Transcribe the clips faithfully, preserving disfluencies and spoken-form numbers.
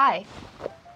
Hi,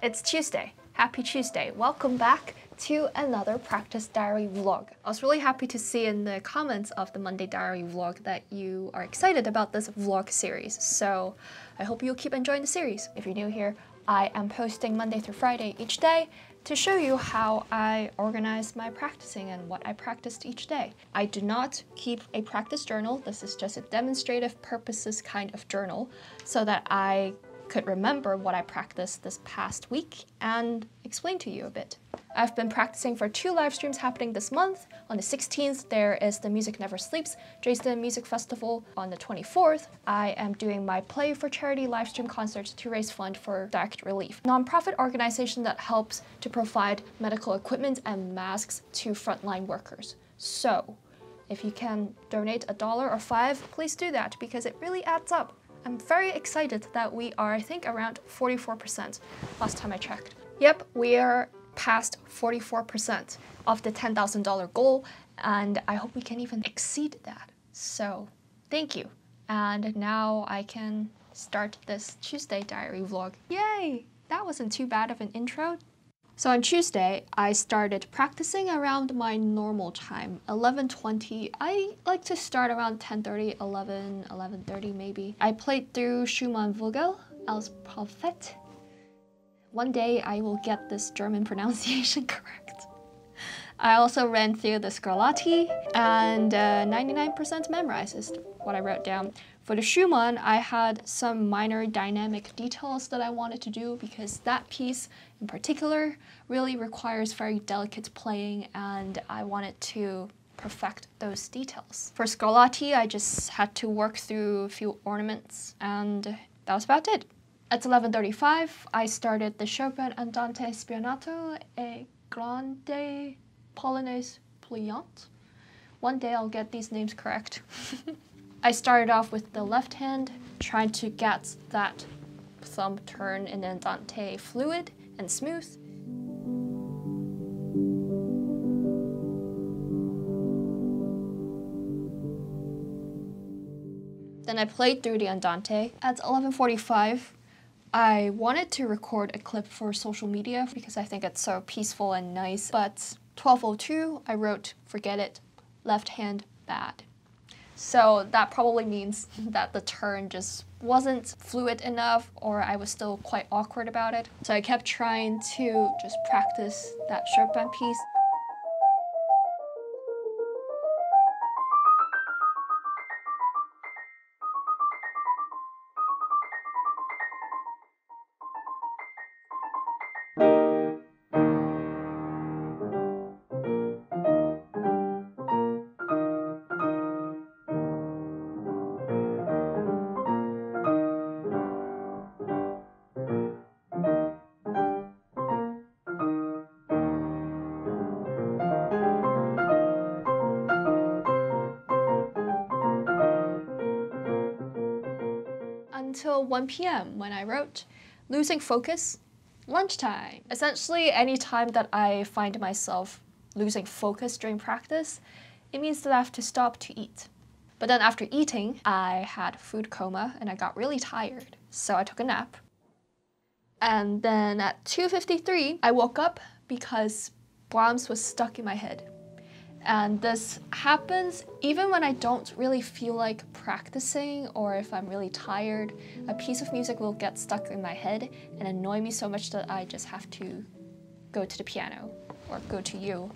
it's Tuesday. Happy Tuesday. Welcome back to another Practice Diary vlog. I was really happy to see in the comments of the Monday Diary vlog that you are excited about this vlog series, so I hope you'll keep enjoying the series. If you're new here, I am posting Monday through Friday each day to show you how I organize my practicing and what I practiced each day. I do not keep a practice journal. This is just a demonstrative purposes kind of journal so that I could remember what I practiced this past week and explain to you a bit. I've been practicing for two live streams happening this month. On the sixteenth, there is the Music Never Sleeps Dresden Music Festival. On the twenty-fourth, I am doing my Play for Charity live stream concert to raise funds for Direct Relief, a nonprofit organization that helps to provide medical equipment and masks to frontline workers. So, if you can donate a dollar or five, please do that because it really adds up. I'm very excited that we are, I think, around forty-four percent last time I checked. Yep, we are past forty-four percent of the ten thousand dollar goal, and I hope we can even exceed that. So thank you. And now I can start this Tuesday diary vlog. Yay! That wasn't too bad of an intro. So on Tuesday, I started practicing around my normal time, eleven twenty. I like to start around ten thirty, eleven, eleven thirty maybe. I played through Schumann Vogel als Prophet. One day I will get this German pronunciation correct. I also ran through the Scarlatti, and ninety-nine percent uh, memorized is what I wrote down. For the Schumann, I had some minor dynamic details that I wanted to do because that piece in particular really requires very delicate playing, and I wanted to perfect those details. For Scarlatti, I just had to work through a few ornaments, and that was about it. At eleven thirty-five, I started the Chopin Andante Spianato e Grande Polonaise Brillante. One day I'll get these names correct. I started off with the left hand, trying to get that thumb turn in Andante fluid and smooth. Then I played through the Andante. At eleven forty-five, I wanted to record a clip for social media because I think it's so peaceful and nice, but twelve oh two, I wrote, forget it, left hand bad. So that probably means that the turn just wasn't fluid enough, or I was still quite awkward about it. So I kept trying to just practice that Chopin piece. Until one p m when I wrote, losing focus, lunchtime. Essentially, any time that I find myself losing focus during practice, it means that I have to stop to eat. But then after eating, I had food coma and I got really tired, so I took a nap. And then at two fifty-three, I woke up because Brahms was stuck in my head. And this happens even when I don't really feel like practicing, or if I'm really tired, a piece of music will get stuck in my head and annoy me so much that I just have to go to the piano or go to you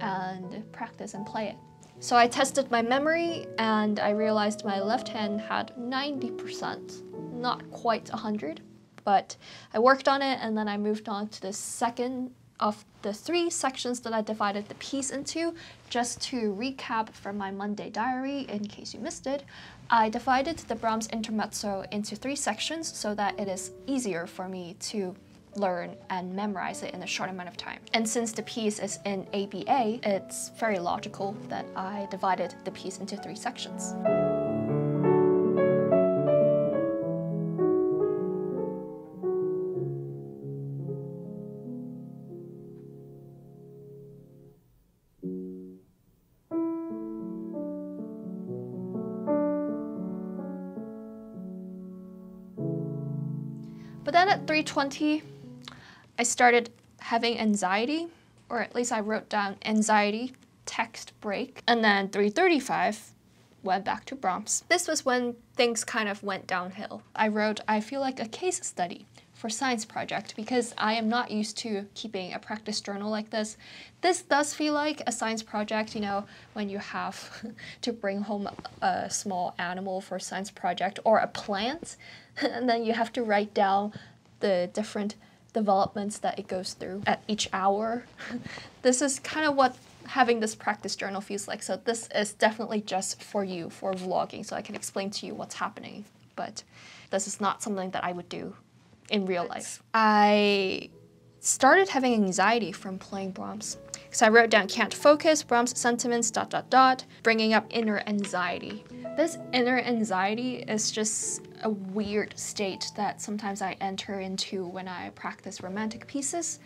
and practice and play it. So I tested my memory and I realized my left hand had ninety percent, not quite one hundred, but I worked on it, and then I moved on to the second of the three sections that I divided the piece into. Just to recap from my Monday diary, in case you missed it, I divided the Brahms Intermezzo into three sections so that it is easier for me to learn and memorize it in a short amount of time. And since the piece is in A B A, it's very logical that I divided the piece into three sections. But then at three twenty, I started having anxiety, or at least I wrote down anxiety, text break. And then three thirty-five, went back to Brahms. This was when things kind of went downhill. I wrote, I feel like a case study for science project because I am not used to keeping a practice journal like this. This does feel like a science project, you know, when you have to bring home a small animal for a science project or a plant, and then you have to write down the different developments that it goes through at each hour. This is kind of what having this practice journal feels like. So this is definitely just for you, for vlogging, so I can explain to you what's happening. But this is not something that I would do in real life. I started having anxiety from playing Brahms. So I wrote down can't focus, Brahms sentiments, dot, dot, dot, bringing up inner anxiety. This inner anxiety is just a weird state that sometimes I enter into when I practice romantic pieces,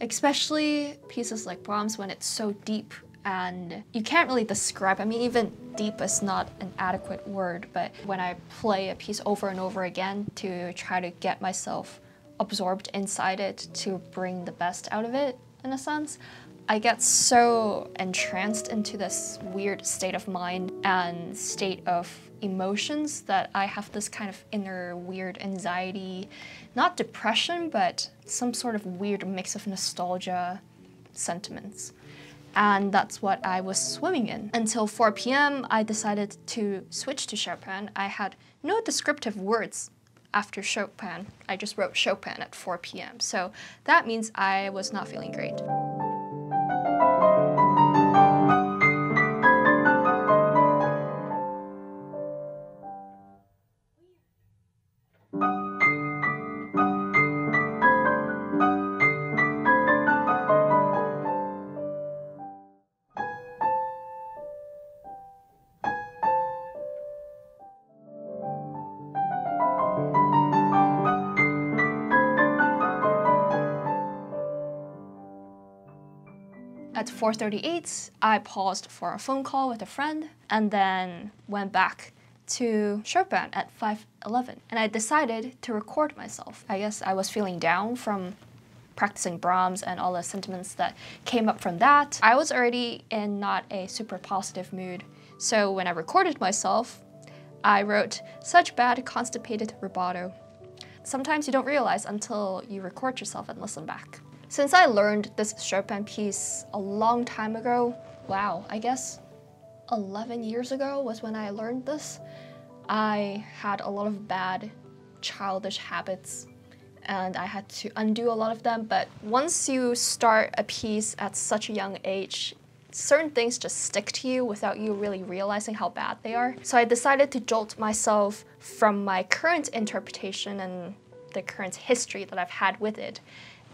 especially pieces like Brahms when it's so deep and you can't really describe. I mean, even deep is not an adequate word, but when I play a piece over and over again to try to get myself absorbed inside it to bring the best out of it, in a sense, I get so entranced into this weird state of mind and state of emotions that I have this kind of inner weird anxiety, not depression, but some sort of weird mix of nostalgia sentiments. And that's what I was swimming in. Until four p m, I decided to switch to Chopin. I had no descriptive words after Chopin. I just wrote Chopin at four p m. So that means I was not feeling great. At four thirty-eight, I paused for a phone call with a friend and then went back to Chopin at five eleven. And I decided to record myself. I guess I was feeling down from practicing Brahms and all the sentiments that came up from that. I was already in not a super positive mood. So when I recorded myself, I wrote, such bad constipated rubato. Sometimes you don't realize until you record yourself and listen back. Since I learned this Chopin piece a long time ago, wow, I guess eleven years ago was when I learned this, I had a lot of bad childish habits and I had to undo a lot of them. But once you start a piece at such a young age, certain things just stick to you without you really realizing how bad they are. So I decided to jolt myself from my current interpretation and the current history that I've had with it,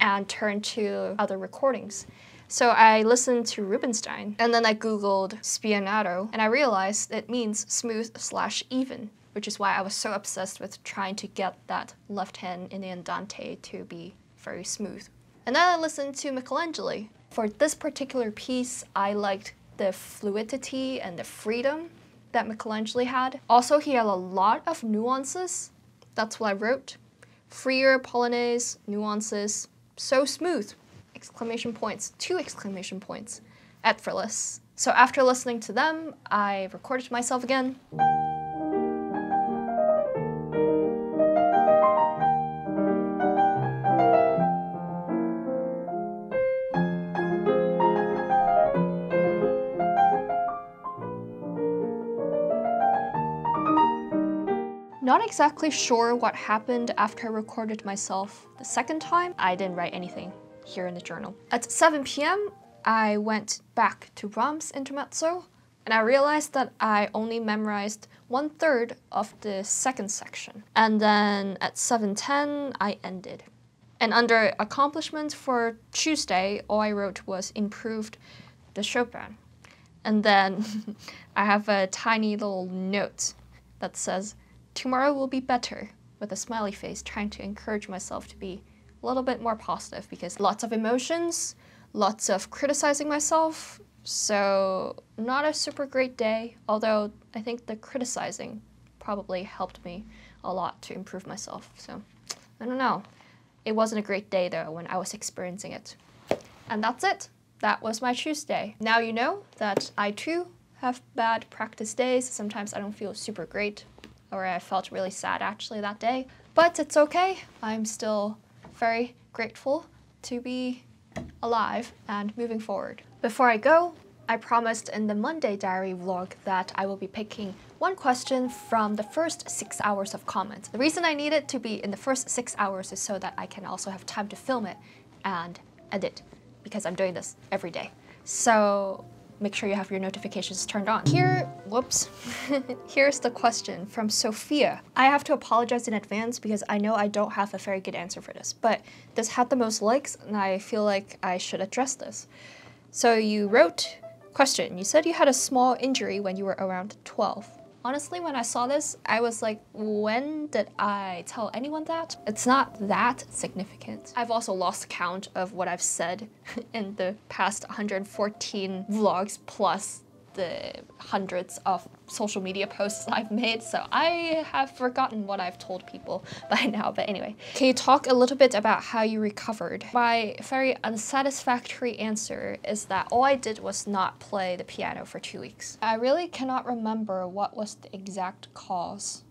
and turned to other recordings. So I listened to Rubinstein, and then I googled Spianato, and I realized it means smooth slash even, which is why I was so obsessed with trying to get that left hand in the Andante to be very smooth. And then I listened to Michelangeli. For this particular piece, I liked the fluidity and the freedom that Michelangeli had. Also, he had a lot of nuances. That's what I wrote. Freer Polonaise, nuances, so smooth, exclamation points, two exclamation points, effortless. So after listening to them, I recorded myself again. Not exactly sure what happened after I recorded myself the second time. I didn't write anything here in the journal. At seven p m, I went back to Brahms' Intermezzo, and I realized that I only memorized one third of the second section. And then at seven ten, I ended. And under accomplishments for Tuesday, all I wrote was improved the Chopin. And then I have a tiny little note that says, tomorrow will be better, with a smiley face, trying to encourage myself to be a little bit more positive because lots of emotions, lots of criticizing myself, so not a super great day, although I think the criticizing probably helped me a lot to improve myself, so I don't know. It wasn't a great day though when I was experiencing it. And that's it. That was my Tuesday. Now you know that I too have bad practice days. Sometimes I don't feel super great, or I felt really sad actually that day. But it's okay. I'm still very grateful to be alive and moving forward. Before I go, I promised in the Monday diary vlog that I will be picking one question from the first six hours of comments. The reason I need it to be in the first six hours is so that I can also have time to film it and edit, because I'm doing this every day. So make sure you have your notifications turned on. Here, whoops, here's the question from Sophia. I have to apologize in advance because I know I don't have a very good answer for this, but this had the most likes and I feel like I should address this. So you wrote, question, you said you had a small injury when you were around twelve. Honestly, when I saw this, I was like, when did I tell anyone that? It's not that significant. I've also lost count of what I've said in the past one hundred fourteen vlogs, plus the hundreds of social media posts I've made, so I have forgotten what I've told people by now, but anyway. Can you talk a little bit about how you recovered? My very unsatisfactory answer is that all I did was not play the piano for two weeks. I really cannot remember what was the exact cause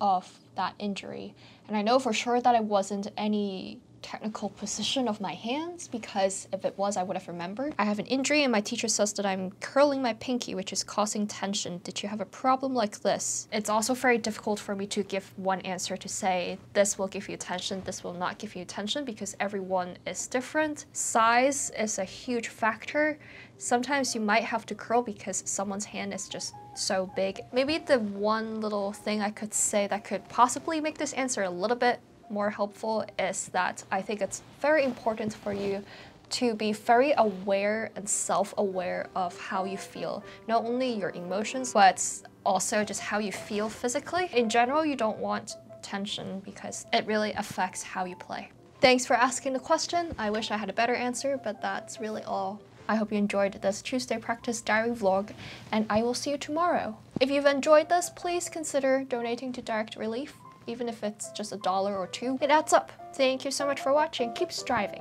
of that injury, and I know for sure that it wasn't any technical position of my hands, because if it was, I would have remembered. I have an injury and my teacher says that I'm curling my pinky, which is causing tension. Did you have a problem like this? It's also very difficult for me to give one answer to say, this will give you tension, this will not give you tension, because everyone is different. Size is a huge factor. Sometimes you might have to curl because someone's hand is just so big. Maybe the one little thing I could say that could possibly make this answer a little bit more helpful is that I think it's very important for you to be very aware and self-aware of how you feel, not only your emotions, but also just how you feel physically. In general, you don't want tension because it really affects how you play. Thanks for asking the question. I wish I had a better answer, but that's really all. I hope you enjoyed this Tuesday practice diary vlog, and I will see you tomorrow. If you've enjoyed this, please consider donating to Direct Relief. Even if it's just a dollar or two, it adds up. Thank you so much for watching. Keep striving.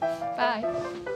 Bye.